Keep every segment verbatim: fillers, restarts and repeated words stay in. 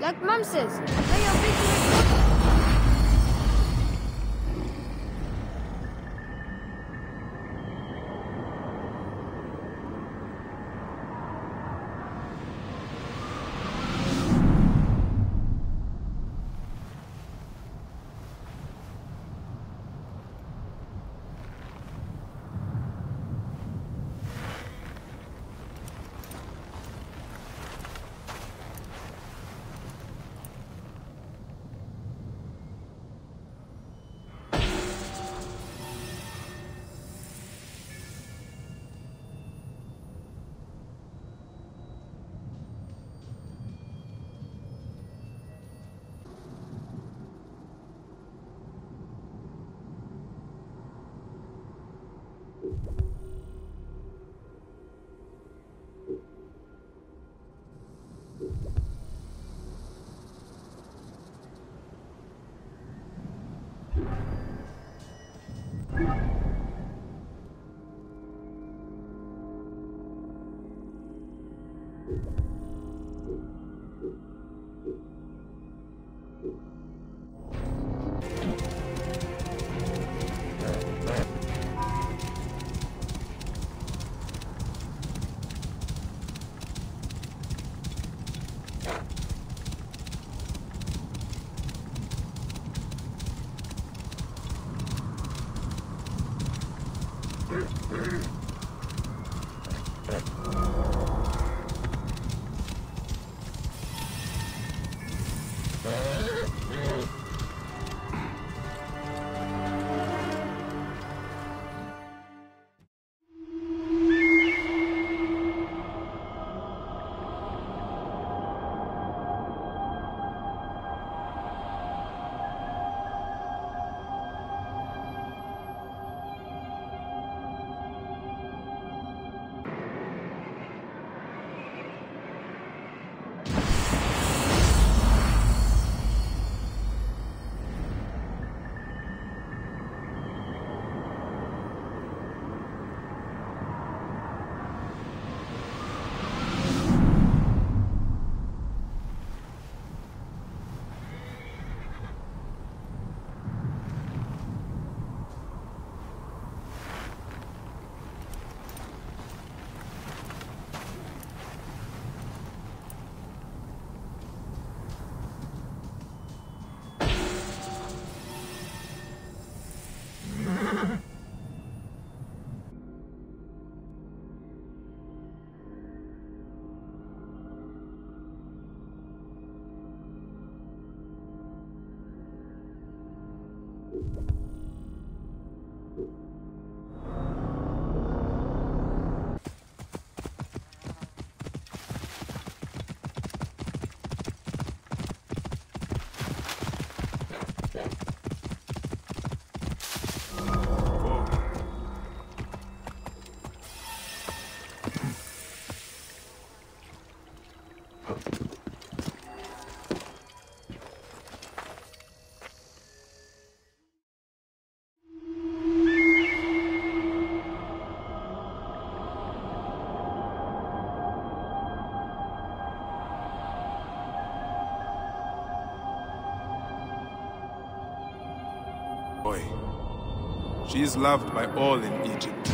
Like Mum says, they are big. She is loved by all in Egypt.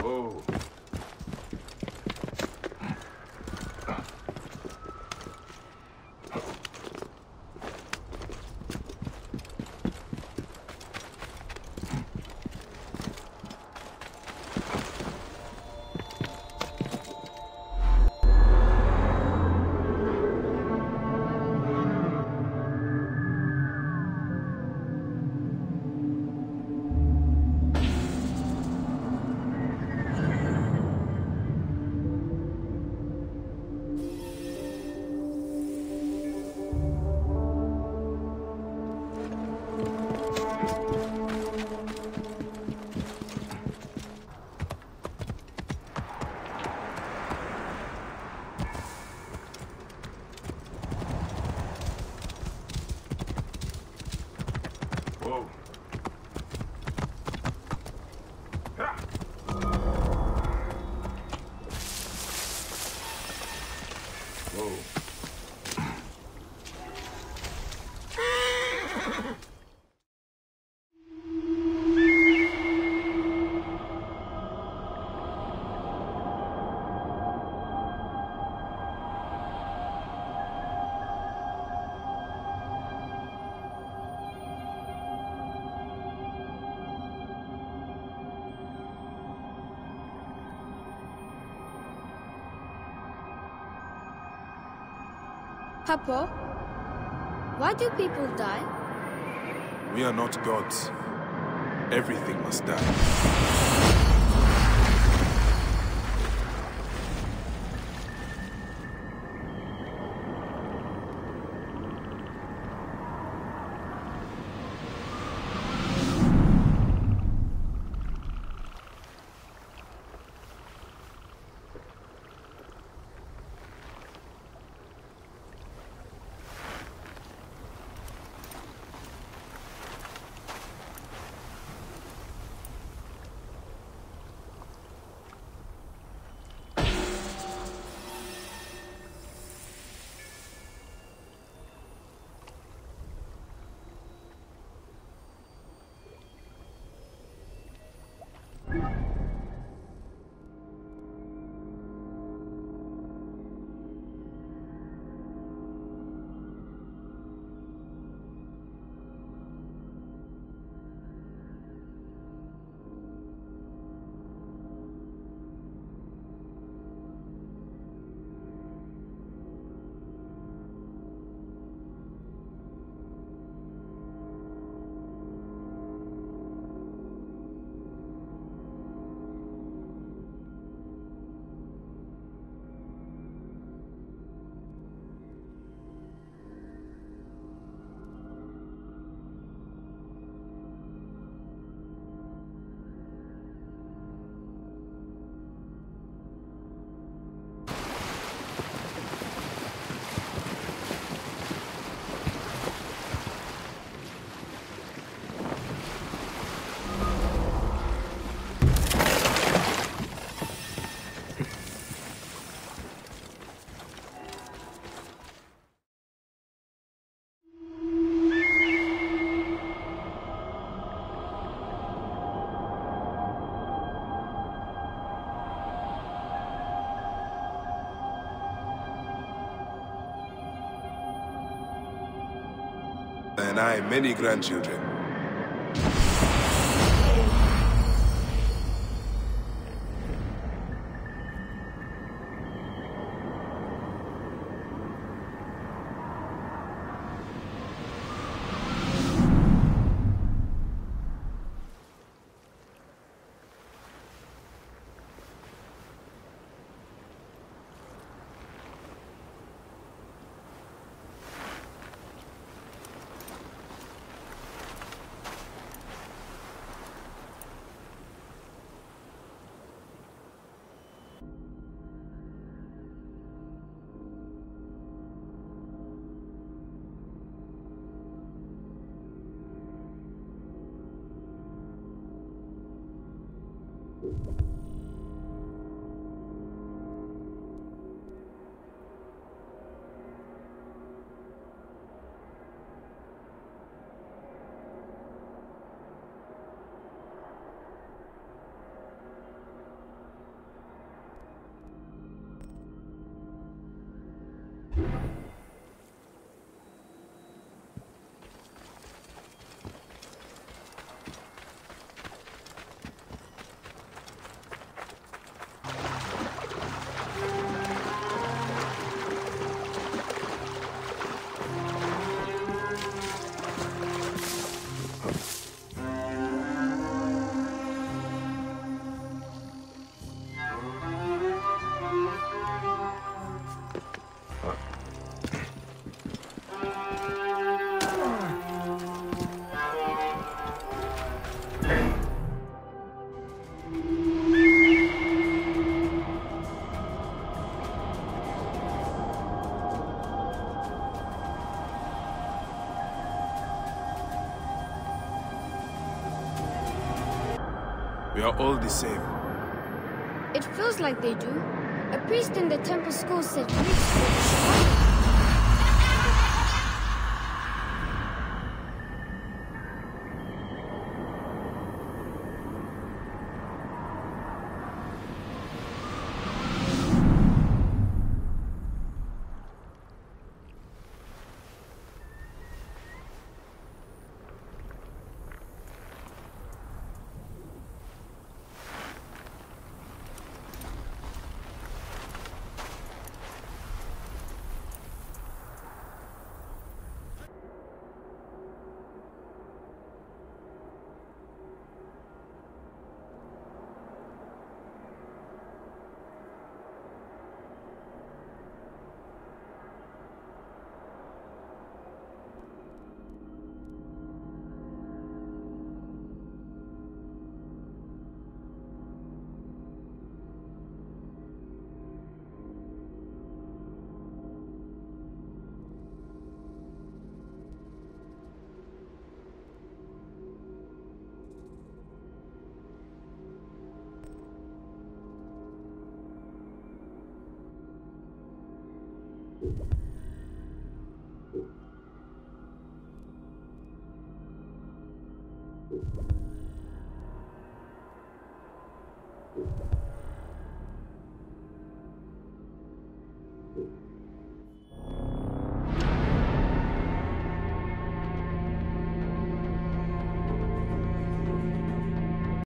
Whoa. Papa, why do people die? We are not gods. Everything must die. And I many grandchildren. We are all the same. It feels like they do. A priest in the temple school said Greeks were destroyed.